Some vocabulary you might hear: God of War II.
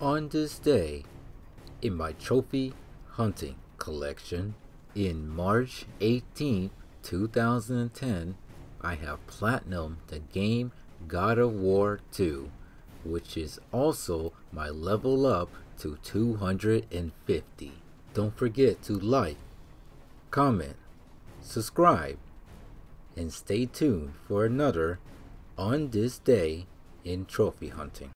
On this day, in my trophy hunting collection, in March 18, 2010, I have platinumed the game God of War II, which is also my level up to 250. Don't forget to like, comment, subscribe, and stay tuned for another On This Day in Trophy Hunting.